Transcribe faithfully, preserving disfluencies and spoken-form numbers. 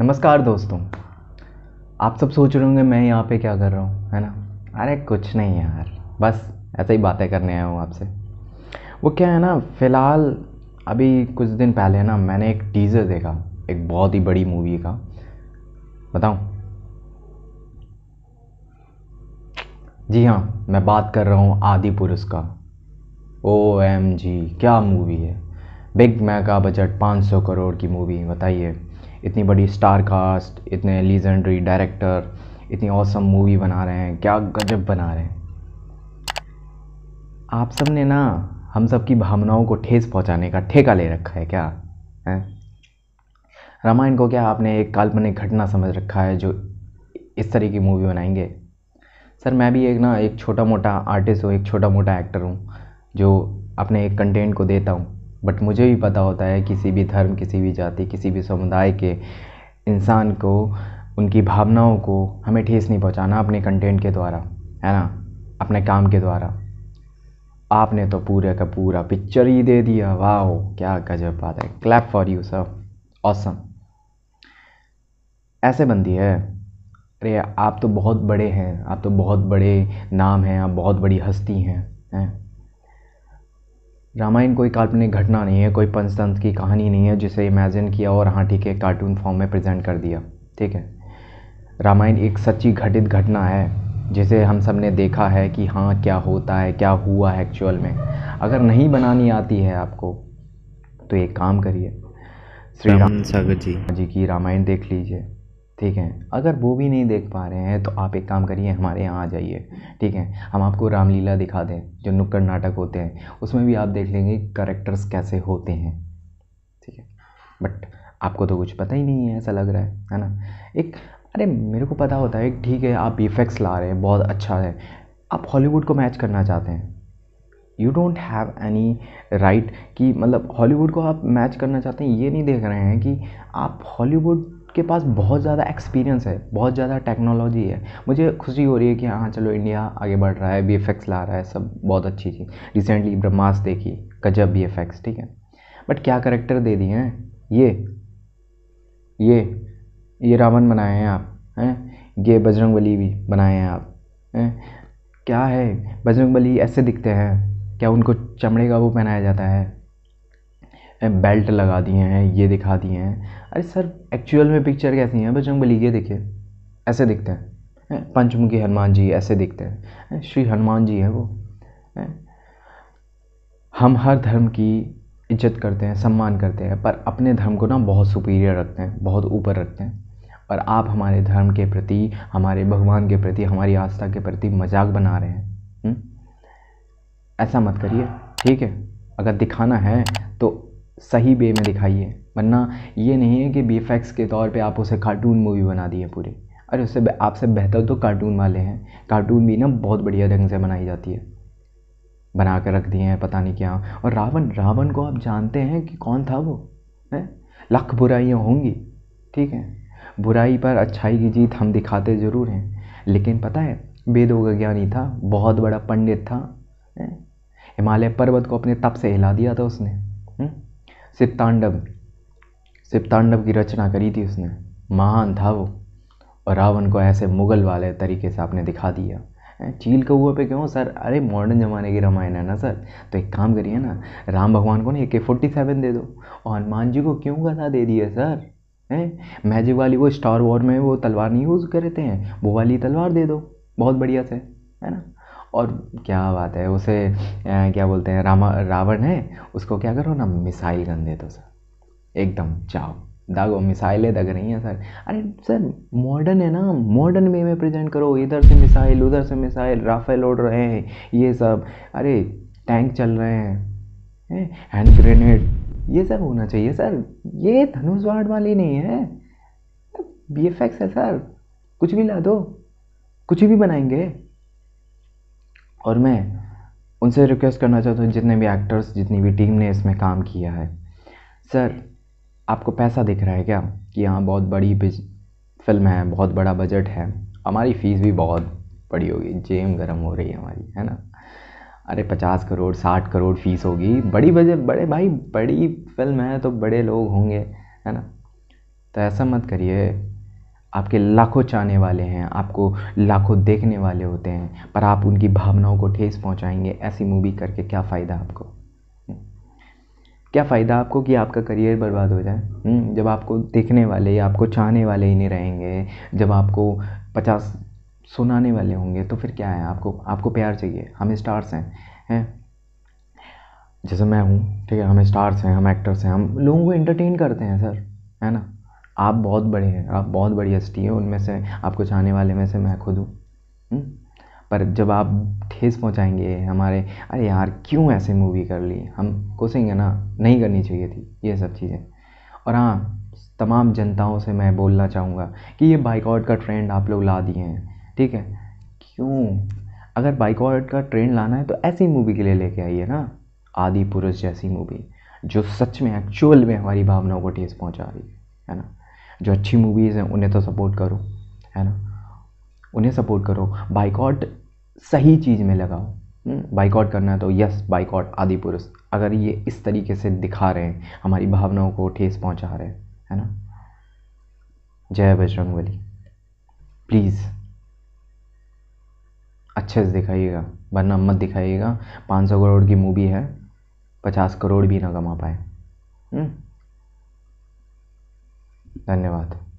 नमस्कार दोस्तों, आप सब सोच रहे होंगे मैं यहाँ पे क्या कर रहा हूँ, है ना। अरे कुछ नहीं यार, बस ऐसे ही बातें करने आया हूँ आपसे। वो क्या है ना, फ़िलहाल अभी कुछ दिन पहले ना मैंने एक टीज़र देखा एक बहुत ही बड़ी मूवी का। बताऊँ? जी हाँ, मैं बात कर रहा हूँ आदि पुरुष का। ओ एम जी, क्या मूवी है। बिग मेगा बजट, पाँच सौ करोड़ की मूवी। बताइए, इतनी बड़ी स्टार कास्ट, इतने लीजेंडरी डायरेक्टर, इतनी ऑसम मूवी बना रहे हैं। क्या गजब बना रहे हैं। आप सब ने ना हम सब की भावनाओं को ठेस पहुंचाने का ठेका ले रखा है क्या, है? रामायण को क्या आपने एक काल्पनिक घटना समझ रखा है जो इस तरह की मूवी बनाएंगे। सर, मैं भी एक ना एक छोटा मोटा आर्टिस्ट हूँ, एक छोटा मोटा एक्टर हूँ जो अपने एक कंटेंट को देता हूँ। बट मुझे भी पता होता है किसी भी धर्म, किसी भी जाति, किसी भी समुदाय के इंसान को, उनकी भावनाओं को हमें ठेस नहीं पहुंचाना अपने कंटेंट के द्वारा, है ना, अपने काम के द्वारा। आपने तो पूरे का पूरा पिक्चर ही दे दिया। वाह, क्या गजब बात है। Clap for you sir, awesome. ऐसे बनती है। अरे आप तो बहुत बड़े हैं, आप तो बहुत बड़े नाम हैं, आप बहुत बड़ी हस्ती हैं, हैं? रामायण कोई काल्पनिक घटना नहीं है, कोई पंचतंत्र की कहानी नहीं है जिसे इमेजिन किया और हाँ ठीक है कार्टून फॉर्म में प्रेजेंट कर दिया। ठीक है, रामायण एक सच्ची घटित घटना है जिसे हम सब ने देखा है कि हाँ क्या होता है, क्या हुआ है एक्चुअल में। अगर नहीं बनानी आती है आपको तो एक काम करिए, श्री राम सागर जी जी की रामायण देख लीजिए। ठीक है, अगर वो भी नहीं देख पा रहे हैं तो आप एक काम करिए, हमारे यहाँ आ जाइए। ठीक है, हम आपको रामलीला दिखा दें, जो नुक्कड़ नाटक होते हैं उसमें भी आप देख लेंगे कैरेक्टर्स कैसे होते हैं। ठीक है, बट आपको तो कुछ पता ही नहीं है ऐसा लग रहा है, है ना। एक अरे मेरे को पता होता है, ठीक है आप इफेक्ट्स ला रहे हैं, बहुत अच्छा है, आप हॉलीवुड को मैच करना चाहते हैं। You don't have any right कि मतलब हॉलीवुड को आप मैच करना चाहते हैं। ये नहीं देख रहे हैं कि आप हॉलीवुड के पास बहुत ज़्यादा एक्सपीरियंस है, बहुत ज़्यादा टेक्नोलॉजी है। मुझे खुशी हो रही है कि हाँ चलो इंडिया आगे बढ़ रहा है, वीएफएक्स ला रहा है, सब बहुत अच्छी चीज़। रिसेंटली ब्रह्मास देखी, गजब वीएफएक्स। ठीक है, बट क्या करेक्टर दे दिए हैं। ये ये ये रावण बनाए हैं आप, हैं? ये बजरंगबली भी बनाए हैं आप, हैं? क्या है, बजरंगबली ऐसे दिखते हैं क्या? उनको चमड़े का वो पहनाया जाता है, बेल्ट लगा दिए हैं, ये दिखा दिए हैं। अरे सर, एक्चुअल में पिक्चर कैसी है बजरंगबली? ये देखिए ऐसे दिखते हैं। पंचमुखी हनुमान जी ऐसे दिखते हैं, श्री हनुमान जी है वो। हम हर धर्म की इज्जत करते हैं, सम्मान करते हैं, पर अपने धर्म को ना बहुत सुपीरियर रखते हैं, बहुत ऊपर रखते हैं। और आप हमारे धर्म के प्रति, हमारे भगवान के प्रति, हमारी आस्था के प्रति मजाक बना रहे हैं। हुँ? ऐसा मत करिए। ठीक है, अगर दिखाना है तो सही वे में दिखाइए, वरना ये नहीं है कि वीएफएक्स के तौर पे आप उसे कार्टून मूवी बना दिए पूरे। अरे उससे आपसे बेहतर तो कार्टून वाले हैं, कार्टून भी ना बहुत बढ़िया ढंग से बनाई जाती है, बना कर रख दिए हैं पता नहीं क्या। और रावण, रावण को आप जानते हैं कि कौन था वो, है? लाख बुराइयाँ होंगी, ठीक है, बुराई पर अच्छाई की जीत हम दिखाते ज़रूर हैं, लेकिन पता है वेदों का ज्ञानी था, बहुत बड़ा पंडित था, है? हिमालय पर्वत को अपने तप से हिला दिया था उसने। हुँ? सीतांडव, सीतांडव की रचना करी थी उसने, महान था वो। और रावण को ऐसे मुगल वाले तरीके से आपने दिखा दिया। चील कौआ पे क्यों सर? अरे मॉडर्न ज़माने की रामायण है ना सर, तो एक काम करिए ना, राम भगवान को ना ए के फोर्टी सेवन दे दो। और हनुमान जी को क्यों गदा दे दिया सर, हैं? मैजिक वाली वो स्टार वॉर में वो तलवार नहीं यूज़ करते हैं, वो वाली तलवार दे दो बहुत बढ़िया से, है ना। और क्या बात है, उसे आ, क्या बोलते हैं, रामा रावण है, उसको क्या करो ना, मिसाइल गन दे दो सर, एकदम जाओ दागो, मिसाइलें दग रही हैं सर। अरे सर मॉडर्न है ना, मॉडर्न वे में प्रेजेंट करो, इधर से मिसाइल उधर से मिसाइल, राफेल उड़ रहे हैं ये सब, अरे टैंक चल रहे हैं, हैंड ग्रेनेड, ये सब होना चाहिए सर। ये धनुष बाण वाली नहीं है, वीएफएक्स है सर, कुछ भी ला दो, कुछ भी बनाएंगे। और मैं उनसे रिक्वेस्ट करना चाहता हूँ, जितने भी एक्टर्स, जितनी भी टीम ने इसमें काम किया है, सर आपको पैसा दिख रहा है क्या कि हाँ बहुत बड़ी फिल्म है, बहुत बड़ा बजट है, हमारी फ़ीस भी बहुत बड़ी होगी, जेब गर्म हो रही है हमारी, है ना। अरे पचास करोड़ साठ करोड़ फीस होगी, बड़ी बजट, बड़े भाई बड़ी फिल्म है तो बड़े लोग होंगे, है ना। तो ऐसा मत करिए। आपके लाखों चाहने वाले हैं, आपको लाखों देखने वाले होते हैं, पर आप उनकी भावनाओं को ठेस पहुंचाएंगे। ऐसी मूवी करके क्या फ़ायदा आपको, क्या फ़ायदा आपको कि आपका करियर बर्बाद हो जाए। जब आपको देखने वाले या आपको चाहने वाले ही नहीं रहेंगे, जब आपको पचास सुनाने वाले होंगे, तो फिर क्या है आपको। आपको प्यार चाहिए। हम स्टार्स हैं हैं जैसे मैं हूँ, ठीक है, हम स्टार्स हैं, हम एक्टर्स हैं, हम लोगों को एंटरटेन करते हैं सर, है ना। आप बहुत बड़े हैं, आप बहुत बड़ी हस्ती हैं, उनमें से आपको चाहने वाले में से मैं खुद हूँ। पर जब आप ठेस पहुँचाएंगे हमारे, अरे यार क्यों ऐसे मूवी कर ली, हम कोसेंगे ना, नहीं करनी चाहिए थी ये सब चीज़ें। और हाँ, तमाम जनताओं से मैं बोलना चाहूँगा कि ये बाइकआउट का ट्रेंड आप लोग ला दिए हैं, ठीक है, क्यों। अगर बाइकआउट का ट्रेंड लाना है तो ऐसी मूवी के लिए लेके आइए ना, आदि पुरुष जैसी मूवी जो सच में एक्चुअल में हमारी भावनाओं को ठेस पहुँचा रही है, है ना। जो अच्छी मूवीज़ हैं उन्हें तो सपोर्ट करो, है ना, उन्हें सपोर्ट करो। बाइकआउट सही चीज़ में लगाओ। बाइकआउट करना है तो यस बाइकआउट आदि पुरुष। अगर ये इस तरीके से दिखा रहे हैं, हमारी भावनाओं को ठेस पहुंचा रहे हैं, है ना। जय बजरंगबली। प्लीज़ अच्छे से दिखाइएगा, वरना मत दिखाइएगा। पाँच सौ करोड़ की मूवी है, पचास करोड़ भी ना कमा पाए। धन्यवाद।